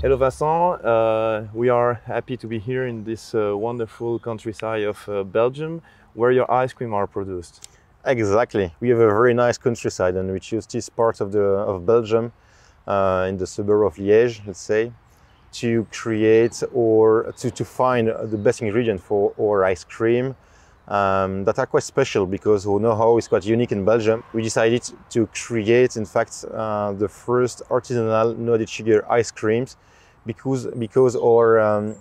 Hello Vincent, we are happy to be here in this wonderful countryside of Belgium, where your ice cream are produced. Exactly, we have a very nice countryside and we choose this part of Belgium, in the suburb of Liège, let's say, to create or to find the best ingredient for our ice cream that are quite special because our know-how is quite unique in Belgium. We decided to create, in fact, the first artisanal Noir de Sucre ice creams because our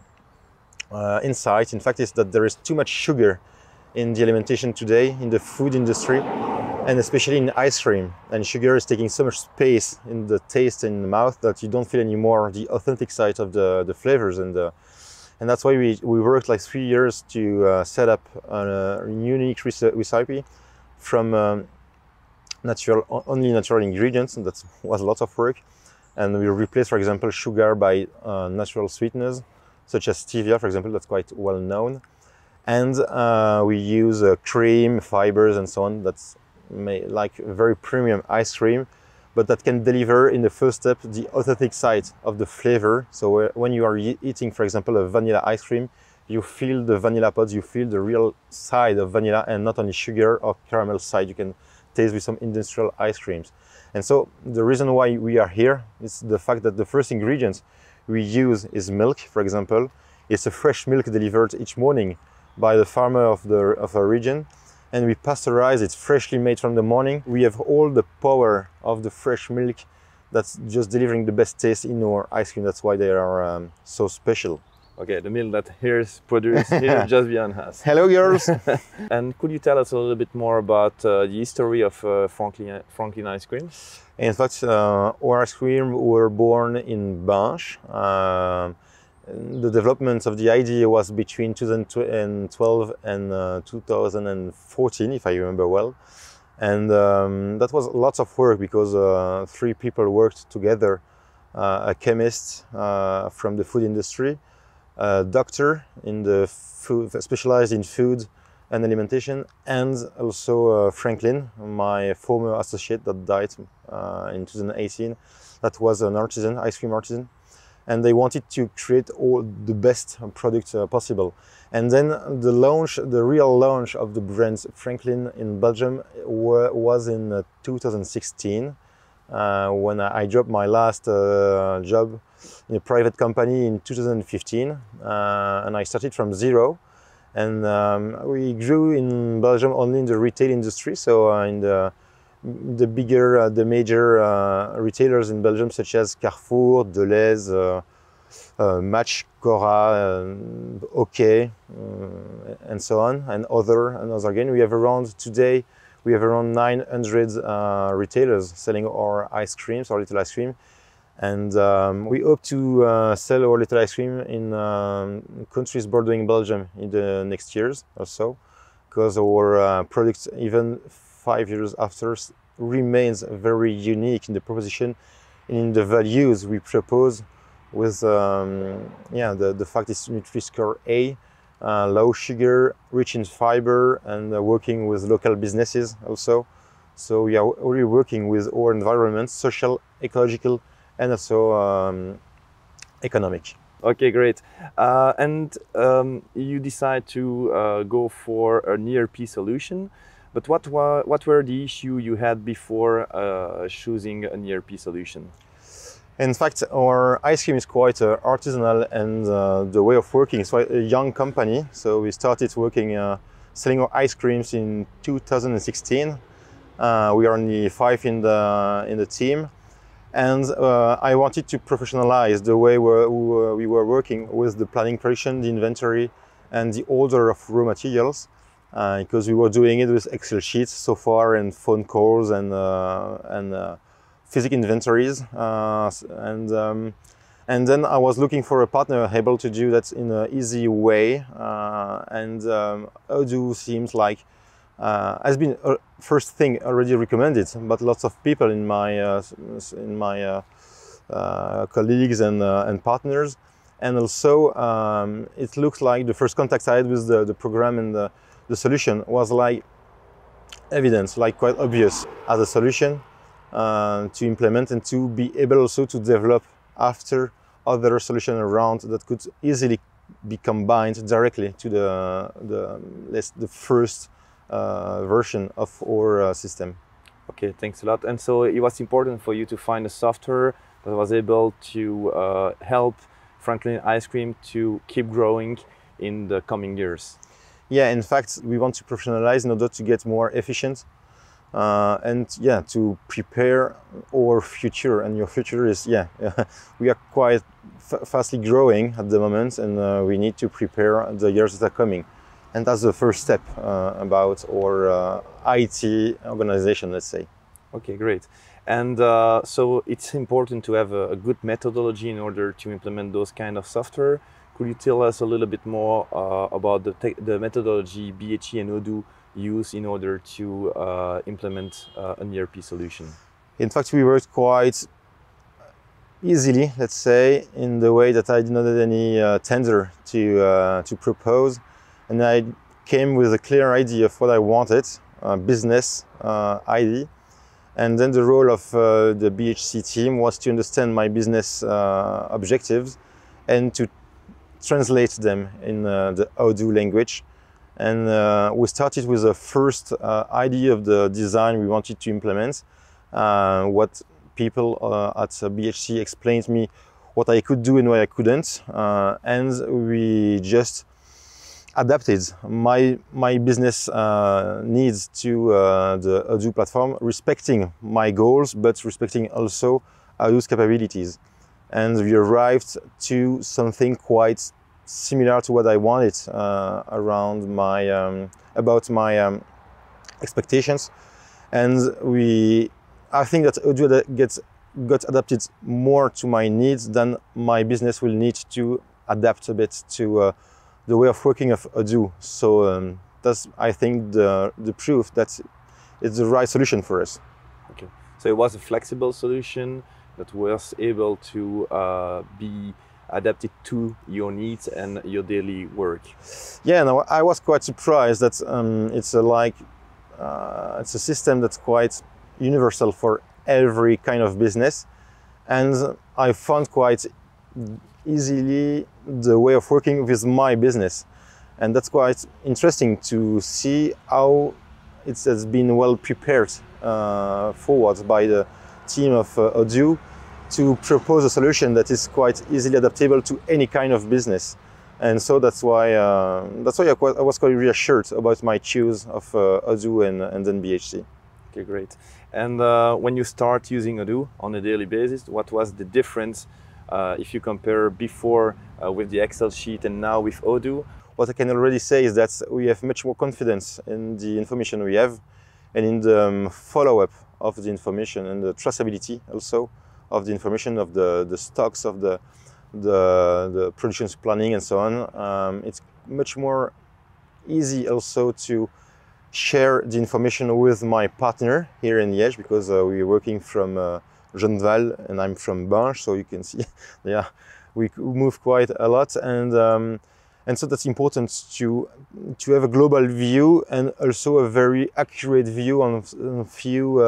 insight, in fact, is that there is too much sugar in the alimentation today, in the food industry, and especially in ice cream. And sugar is taking so much space in the taste and the mouth that you don't feel anymore the authentic side of the flavors. And that's why we worked like 3 years to set up a unique recipe from only natural ingredients, and that was a lot of work. And we replaced, for example, sugar by natural sweeteners, such as stevia, for example, that's quite well known. And we use cream, fibers, and so on. That's like a very premium ice cream, but that can deliver in the first step the authentic side of the flavor. So when you are eating, for example, a vanilla ice cream, you feel the vanilla pods, you feel the real side of vanilla and not only sugar or caramel side you can taste with some industrial ice creams. And so the reason why we are here is the fact that the first ingredient we use is milk, for example. It's a fresh milk delivered each morning by the farmer of a region, and we pasteurize it, freshly made from the morning. We have all the power of the fresh milk that's just delivering the best taste in our ice cream. That's why they are so special. Okay, the milk that here is produced here just beyond us. Hello, girls! And could you tell us a little bit more about the history of Franklin ice cream? In fact, our ice cream were born in Binche. The development of the idea was between 2012 and 2014, if I remember well. And that was lots of work because 3 people worked together. A chemist from the food industry, a doctor in the food, specialized in food and alimentation, and also Franklin, my former associate that died in 2018, that was an artisan, ice cream artisan. And they wanted to create all the best product possible. And then the launch, the real launch of the brand Franklin in Belgium was in 2016, when I dropped my last job in a private company in 2015, and I started from zero. And we grew in Belgium only in the retail industry, so in the bigger, the major retailers in Belgium, such as Carrefour, Delhaize, Match, Cora, OK, and so on, and other again. We have around today, we have around 900 retailers selling our ice creams, our little ice cream, and we hope to sell our little ice cream in countries bordering Belgium in the next years or so, because our products, even 5 years after, remains very unique in the proposition and in the values we propose with the fact it's Nutri-Score A, low sugar, rich in fiber, and working with local businesses also. So we are already working with our environment, social, ecological, and also economic. Okay, great. You decide to go for an ERP solution. But what were the issues you had before choosing an ERP solution? In fact, our ice cream is quite artisanal, and the way of working is quite a young company. So we started working, selling our ice creams in 2016. We are only 5 in the team, and I wanted to professionalize the way we were working with the planning, production, the inventory, and the order of raw materials. Because we were doing it with Excel sheets so far, and phone calls, and physical inventories, and then I was looking for a partner able to do that in an easy way, and Odoo seems like has been first thing already recommended, but lots of people in my colleagues and partners, and also it looks like the first contact I had with the program and the solution was like evidence, like quite obvious as a solution to implement and to be able also to develop after other solution around that could easily be combined directly to the first version of our system. Okay, thanks a lot. And so it was important for you to find a software that was able to help Franklin Ice Cream to keep growing in the coming years. Yeah, in fact, we want to professionalize in order to get more efficient and yeah, to prepare our future. And your future is, yeah, we are quite fastly growing at the moment, and we need to prepare the years that are coming. And that's the first step about our IT organization, let's say. Okay, great. And so it's important to have a good methodology in order to implement those kind of software. Could you tell us a little bit more about the methodology BHC and Odoo use in order to implement an ERP solution? In fact, we worked quite easily, let's say, in the way that I did not have any tender to propose. And I came with a clear idea of what I wanted, business idea. And then the role of the BHC team was to understand my business objectives and to translate them in the Odoo language. And we started with the first idea of the design we wanted to implement. What people at BHC explained me what I could do and what I couldn't. And we just adapted my business needs to the Odoo platform, respecting my goals, but respecting also Odoo's capabilities. And we arrived to something quite similar to what I wanted around my, about my expectations. And I think that Odoo got adapted more to my needs than my business will need to adapt a bit to the way of working of Odoo. So that's, I think, the proof that it's the right solution for us. Okay, so it was a flexible solution that was able to be adapted to your needs and your daily work. Yeah, no, I was quite surprised that it's a system that's quite universal for every kind of business, and I found quite easily the way of working with my business. And that's quite interesting to see how it has been well prepared forward by the team of Odoo to propose a solution that is quite easily adaptable to any kind of business. And so that's why I was quite reassured about my choice of Odoo and then BHC. Okay, great. And when you start using Odoo on a daily basis, what was the difference if you compare before with the Excel sheet and now with Odoo? What I can already say is that we have much more confidence in the information we have and in the follow-up of the information and the traceability also of the information of the stocks, of the production planning and so on. It's much more easy also to share the information with my partner here in Liège, because we're working from Genval and I'm from Banche, so you can see, yeah, we move quite a lot, and so that's important to have a global view and also a very accurate view on a few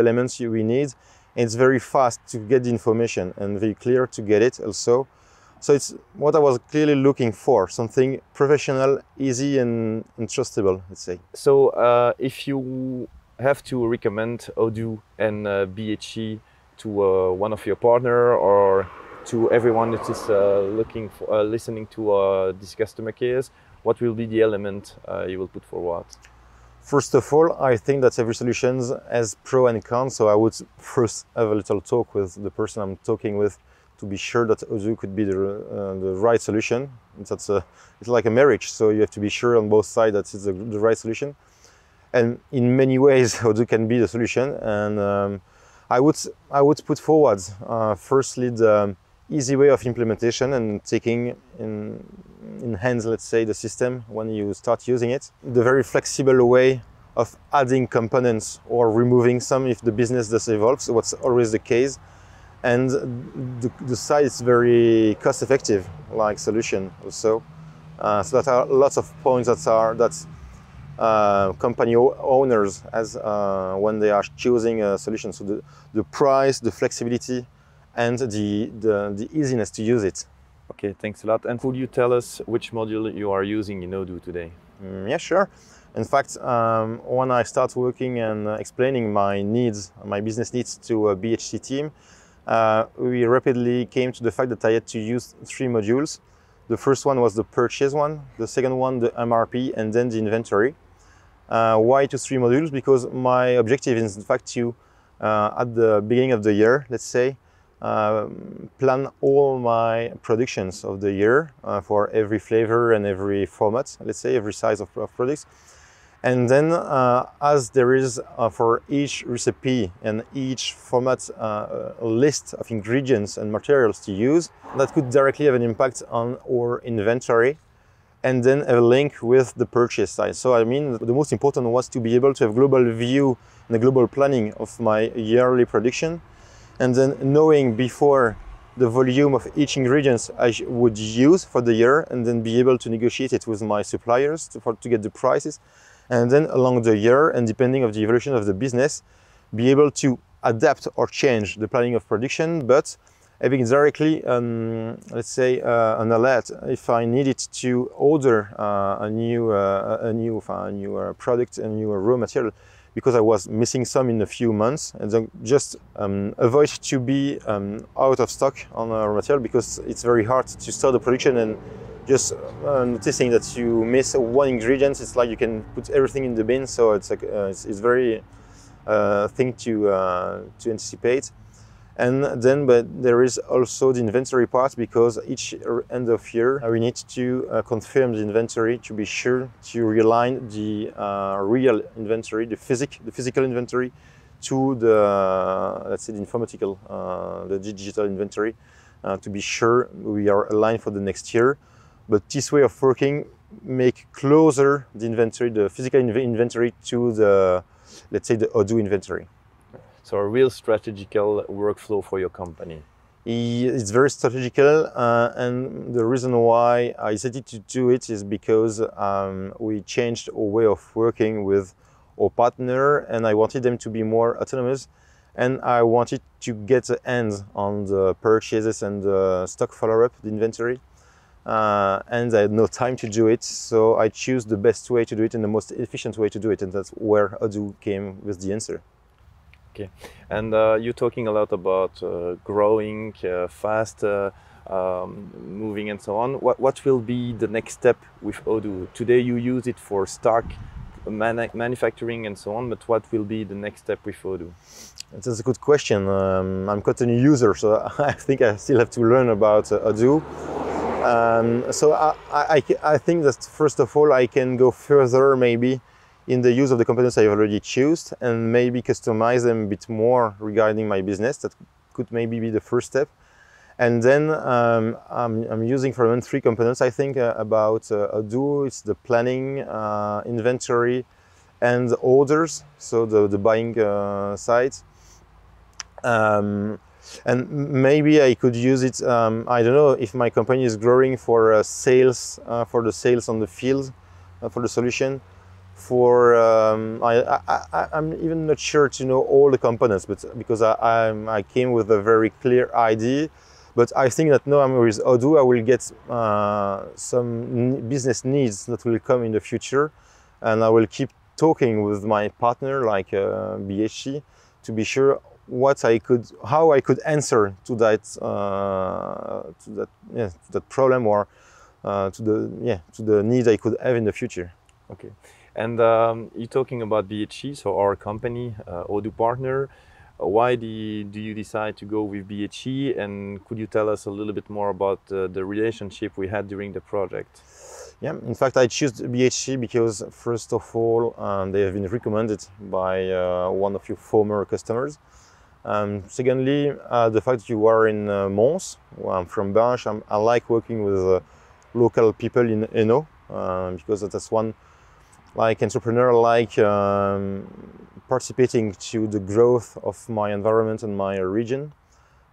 elements we need. And it's very fast to get the information and very clear to get it also. So it's what I was clearly looking for, something professional, easy and trustable, let's say. So if you have to recommend Odoo and BHC to one of your partner or to everyone that is listening to this customer case, what will be the element you will put forward? First of all, I think that every solution has pros and cons, so I would first have a little talk with the person I'm talking with to be sure that Odoo could be the right solution. It's like a marriage, so you have to be sure on both sides that it's the right solution. And in many ways, Odoo can be the solution. And I would put forward, firstly, the easy way of implementation and taking in hand, let's say, the system when you start using it. The very flexible way of adding components or removing some if the business does evolve, so what's always the case. And the side is very cost-effective, like solution also. So that are lots of points that company owners as when they are choosing a solution. So the price, the flexibility, and the easiness to use it. Okay, thanks a lot. And could you tell us which module you are using in Odoo today? Yeah, sure. In fact, when I start working and explaining my needs, my business needs to a BHC team, we rapidly came to the fact that I had to use three modules. The first one was the purchase one, the second one the MRP, and then the inventory. Why to three modules? Because my objective is in fact to, at the beginning of the year, let's say, plan all my productions of the year for every flavor and every format, let's say, every size of products. And then as there is for each recipe and each format a list of ingredients and materials to use, that could directly have an impact on our inventory and then a link with the purchase side. So I mean, the most important was to be able to have global view and a global planning of my yearly production. And then knowing before the volume of each ingredient I would use for the year, and then be able to negotiate it with my suppliers to get the prices. And then along the year, and depending on the evolution of the business, be able to adapt or change the planning of production, but having directly, let's say, an alert if I needed to order a new product, a new raw material, because I was missing some in a few months, and then just avoid to be out of stock on raw material, because it's very hard to start the production and just noticing that you miss one ingredient. It's like you can put everything in the bin, so it's like it's very thing to anticipate. And then, but there is also the inventory part, because each end of year we need to confirm the inventory to be sure to realign the real inventory, the physical inventory, to the let's say the informatical, the digital inventory, to be sure we are aligned for the next year. But this way of working make closer the inventory, the physical inventory, to the, let's say, the Odoo inventory. So a real strategical workflow for your company. It's very strategical, and the reason why I decided to do it is because we changed our way of working with our partner, and I wanted them to be more autonomous, and I wanted to get a hands on the purchases and the stock follow-up, the inventory, and I had no time to do it, so I chose the best way to do it and the most efficient way to do it, and that's where Odoo came with the answer. Okay, and you're talking a lot about growing fast, moving, and so on. What will be the next step with Odoo? Today you use it for stock manufacturing and so on, but what will be the next step with Odoo? That's a good question. I'm quite a new user, so I think I still have to learn about Odoo. So I think that first of all I can go further maybe in the use of the components I've already chosen, and maybe customize them a bit more regarding my business. That could maybe be the first step. And then I'm using for the moment three components, I think, about Odoo. It's the planning, inventory, and orders, so the buying side. And maybe I could use it, I don't know, if my company is growing for sales, for the sales on the field, for the solution. For I'm even not sure to know all the components, but because I came with a very clear idea, but I think that now I'm with Odoo, I will get some business needs that will come in the future, and I will keep talking with my partner, like BHC, to be sure what I could, how I could answer to that to that problem, or to the need I could have in the future. Okay. And you're talking about BHC, so our company, Odoo partner. Why do you decide to go with BHC? And could you tell us a little bit more about the relationship we had during the project? Yeah, in fact, I chose BHC because, first of all, they have been recommended by one of your former customers. Secondly, the fact that you are in Mons, well, I'm from Belgium, I like working with local people in Hainaut, because that's one, like entrepreneur, like participating to the growth of my environment and my region.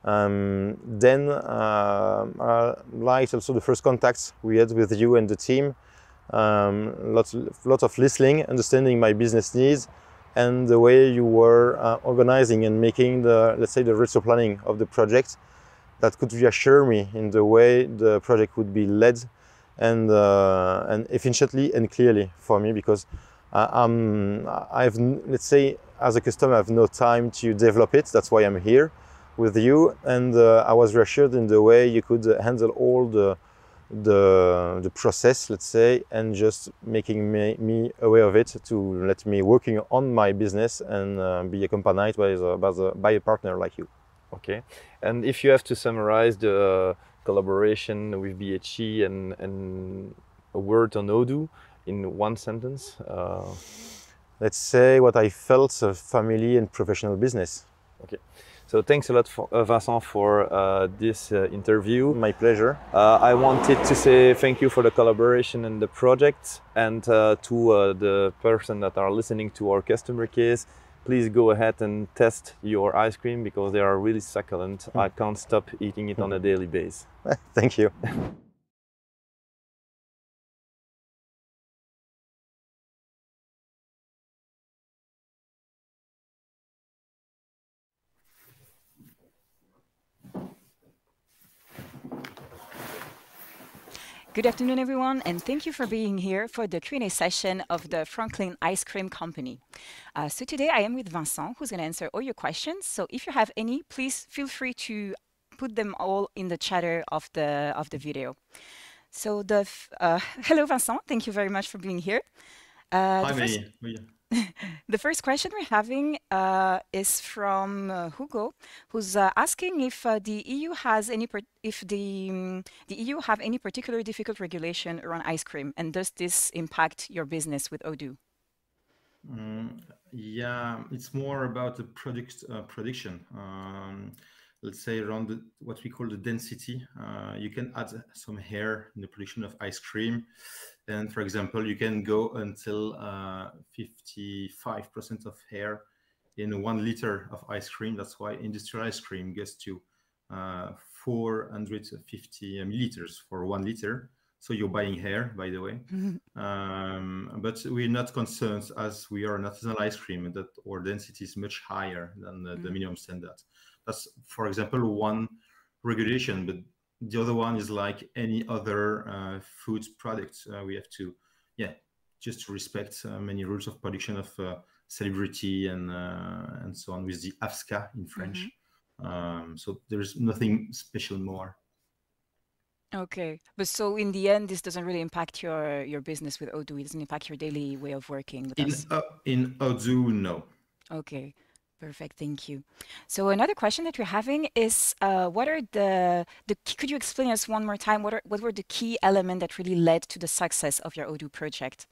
Then I liked also the first contacts we had with you and the team. Lots of listening, understanding my business needs, and the way you were organizing and making the, let's say, the resource planning of the project, that could reassure me in the way the project would be led and efficiently and clearly for me, because I've, let's say, as a customer, I have no time to develop it. That's why I'm here with you, and I was reassured in the way you could handle all the process, let's say, and just making me aware of it to let me working on my business and be accompanied by a partner like you. Okay, and if you have to summarize the collaboration with BHC and a word on Odoo in one sentence, let's say what I felt: a family and professional business. Okay. So thanks a lot, Vincent, for this interview. My pleasure. I wanted to say thank you for the collaboration and the project, and to the person that are listening to our customer case, please go ahead and test your ice cream because they are really succulent. I can't stop eating it on a daily basis. Thank you. Good afternoon, everyone, and thank you for being here for the Q&A session of the Franklin Ice Cream Company. So today I am with Vincent, who's going to answer all your questions. So if you have any, please feel free to put them all in the chatter of the video. So the hello, Vincent. Thank you very much for being here. Hi, Marie. The first question we're having is from Hugo, who's asking if the EU has any, the EU have any particularly difficult regulation around ice cream, and does this impact your business with Odoo? Yeah, it's more about the product prediction. Let's say around what we call the density. You can add some hair in the production of ice cream. And for example, you can go until 55% of hair in 1 liter of ice cream. That's why industrial ice cream gets to 450 milliliters for 1 liter. So you're buying hair, by the way. But we're not concerned, as we are an artisanal ice cream, that our density is much higher than the minimum standard. That's, for example, one regulation, but the other one is like any other food product. We have to, just respect many rules of production of celebrity and so on, with the AFSCA in French. So there's nothing special more. Okay, but so in the end, this doesn't really impact your business with Odoo. It doesn't impact your daily way of working with us. In Odoo, no. Okay. Perfect, thank you. So another question that we're having is, what are the could you explain us one more time, what were the key elements that really led to the success of your Odoo project?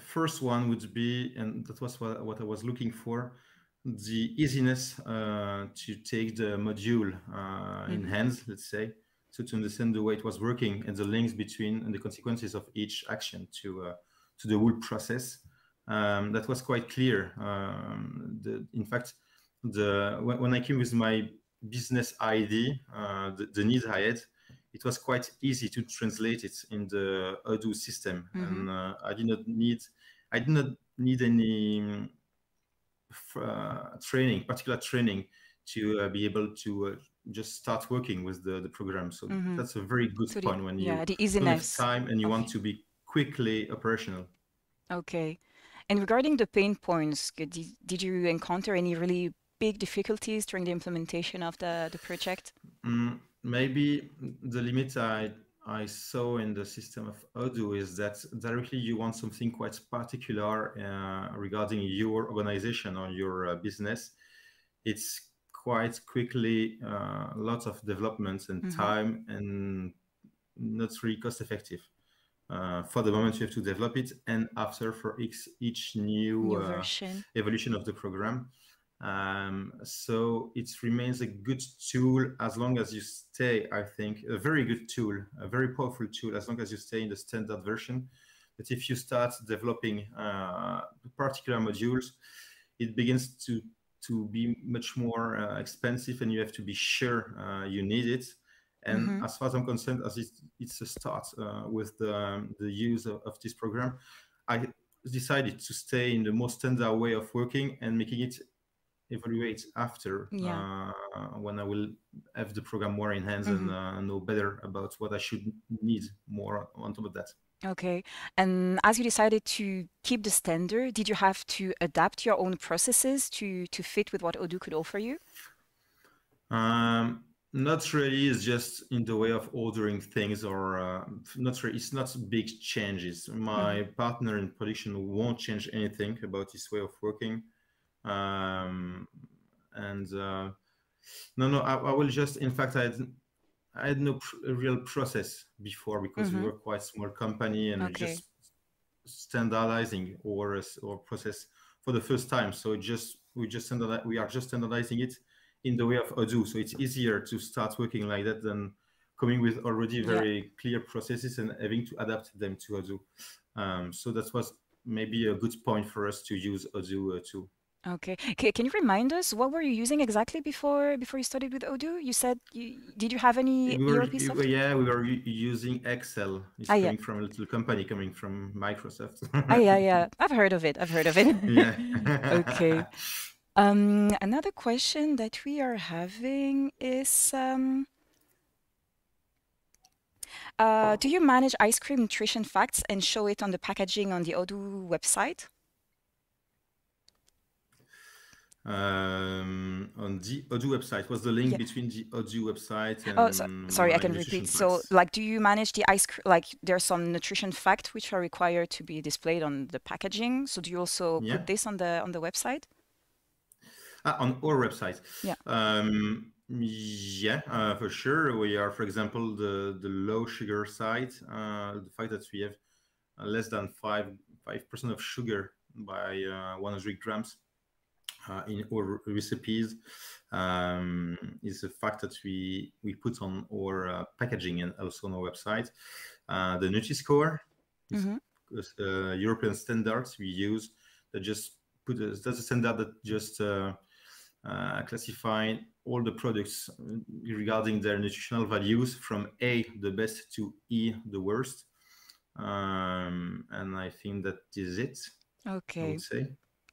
First one would be, and that was what I was looking for, the easiness to take the module in hands, let's say, so to understand the way it was working and the links between and the consequences of each action to the whole process. That was quite clear. In fact, when I came with my business ID, the need I had, it was quite easy to translate it in the Odoo system, and I did not need any training, particular training, to be able to just start working with the program. So that's a very good point when you don't have time and you want to be quickly operational. Okay. And regarding the pain points, did you encounter any really big difficulties during the implementation of the project? Maybe the limit I saw in the system of Odoo is that directly you want something quite particular regarding your organization or your business. It's quite quickly lots of developments and time, and not really cost effective. For the moment, you have to develop it, and after for each new evolution of the program. So it remains a good tool as long as you stay, I think, a very good tool, a very powerful tool, as long as you stay in the standard version. But if you start developing particular modules, it begins to be much more expensive, and you have to be sure you need it. And as far as I'm concerned, as it's a start with the use of this program, I decided to stay in the most standard way of working and making it evaluate after, when I will have the program more in hands and know better about what I should need more on top of that. Okay. And as you decided to keep the standard, did you have to adapt your own processes to fit with what Odoo could offer you? Not really. It's just in the way of ordering things, or not really. It's not big changes. My partner in production won't change anything about his way of working. I will just, in fact, I had no real process before, because we were quite small company, and we just standardizing our process for the first time. So we are just standardizing it in the way of Odoo. So it's easier to start working like that than coming with already very clear processes and having to adapt them to Odoo. So that was maybe a good point for us to use Odoo too. Okay. Can you remind us, what were you using exactly before you started with Odoo? You said, did you have any ERP software? Yeah, we were using Excel. It's coming from a little company, coming from Microsoft. I've heard of it. Yeah. Okay. Another question that we are having is, do you manage ice cream nutrition facts and show it on the packaging on the Odoo website? On the Odoo website, what's the link between the Odoo website and sorry, I can repeat. Facts? So, like, do you manage the like, there's some nutrition facts which are required to be displayed on the packaging. So, do you also put this on the website? On our website, for sure. We are, for example, the low sugar side. The fact that we have less than 5% of sugar by 100 grams. In our recipes is the fact that we put on our packaging and also on our website. The Nutri-Score is European standards we use, that just put that's a standard that just classify all the products regarding their nutritional values from A, the best, to E, the worst. And I think that is it. Okay. I would say.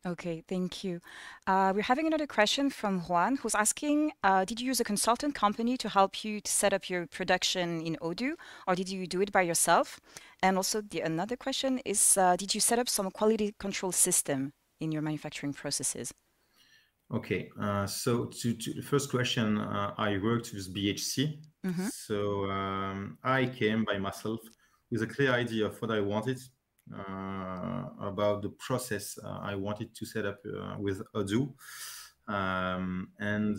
Okay, thank you. We're having another question from Juan, who's asking, did you use a consultant company to help you to set up your production in Odoo, or did you do it by yourself? And also another question is, did you set up some quality control system in your manufacturing processes? Okay, so to the first question, I worked with BHC. So I came by myself with a clear idea of what I wanted. About the process I wanted to set up with Odoo, and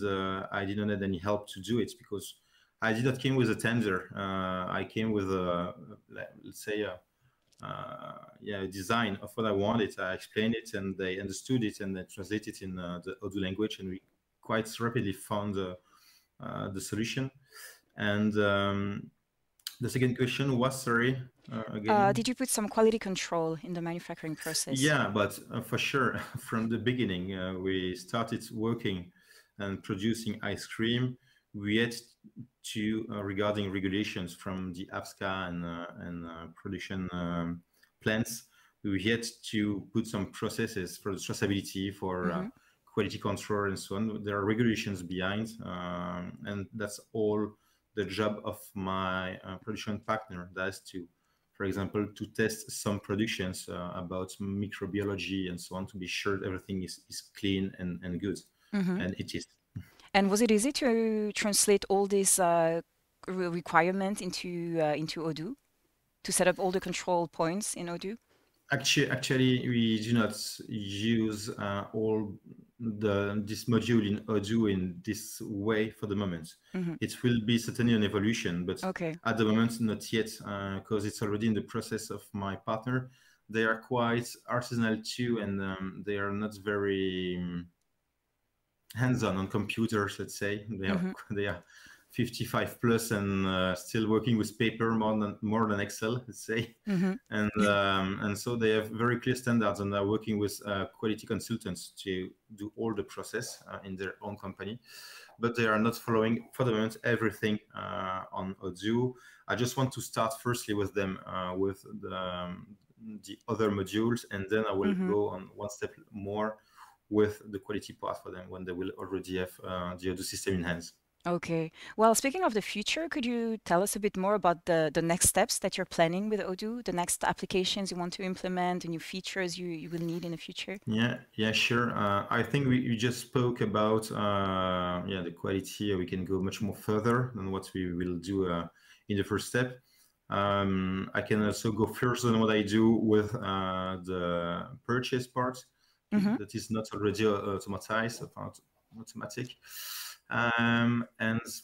I didn't need any help to do it, because I did not came with a tender. I came with a, let's say, a design of what I wanted. I explained it, and they understood it, and they translated it in the Odoo language, and we quite rapidly found the solution. And the second question was, sorry, again. Did you put some quality control in the manufacturing process? Yeah, but for sure, from the beginning, we started working and producing ice cream. We had to, regarding regulations from the AFSCA and production plants, we had to put some processes for the traceability, for quality control, and so on. There are regulations behind, and that's all the job of my production partner. That is to, for example, to test some productions about microbiology and so on, to be sure everything is clean and good. And it is. And was it easy to translate all these requirements into Odoo, to set up all the control points in Odoo? Actually, we do not use all this module in Odoo in this way for the moment. It will be certainly an evolution, but at the moment, not yet, because it's already in the process of my partner. They are quite artisanal too, and they are not very hands-on on computers, let's say. They are, 55 plus and still working with paper more than Excel, let's say, and so they have very clear standards, and are working with quality consultants to do all the process in their own company, but they are not following for the moment everything on Odoo. I just want to start firstly with them with the other modules, and then I will go on one step more with the quality part for them when they will already have the Odoo system in hands. Okay. Well, speaking of the future, could you tell us a bit more about the next steps that you're planning with Odoo, the next applications you want to implement, the new features you will need in the future? Yeah, sure. I think we just spoke about the quality. We can go much more further than what we will do in the first step. I can also go further than what I do with the purchase part. That is not already automatic. And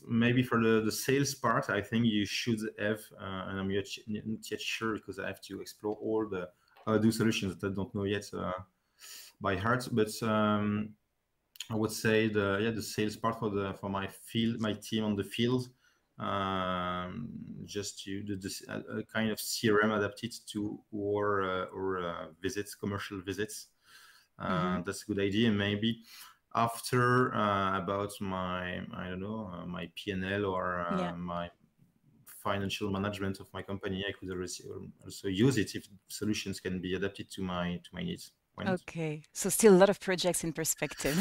maybe for the sales part, I think you should have, and I'm not yet sure because I have to explore all the Odoo solutions that I don't know yet by heart. But I would say the sales part for my field, my team on the field, just to do this kind of CRM adapted to or visits, commercial visits. That's a good idea, maybe. After about my, I don't know, my P&L or my financial management of my company, I could also use it if solutions can be adapted to my needs. Okay, so still a lot of projects in perspective.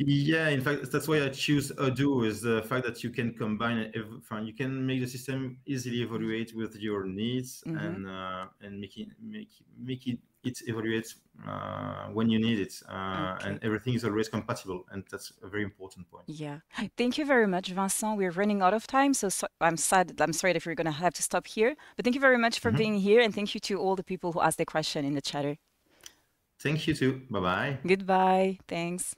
Yeah, in fact, that's why I choose Odoo, is the fact that you can combine, you can make the system easily evaluate with your needs and make it evaluates when you need it, and everything is always compatible, and that's a very important point. Yeah, thank you very much, Vincent. We're running out of time, so I'm sorry if we're going to have to stop here. But thank you very much for being here, and thank you to all the people who asked their question in the chatter. Thank you too. Bye bye. Goodbye. Thanks.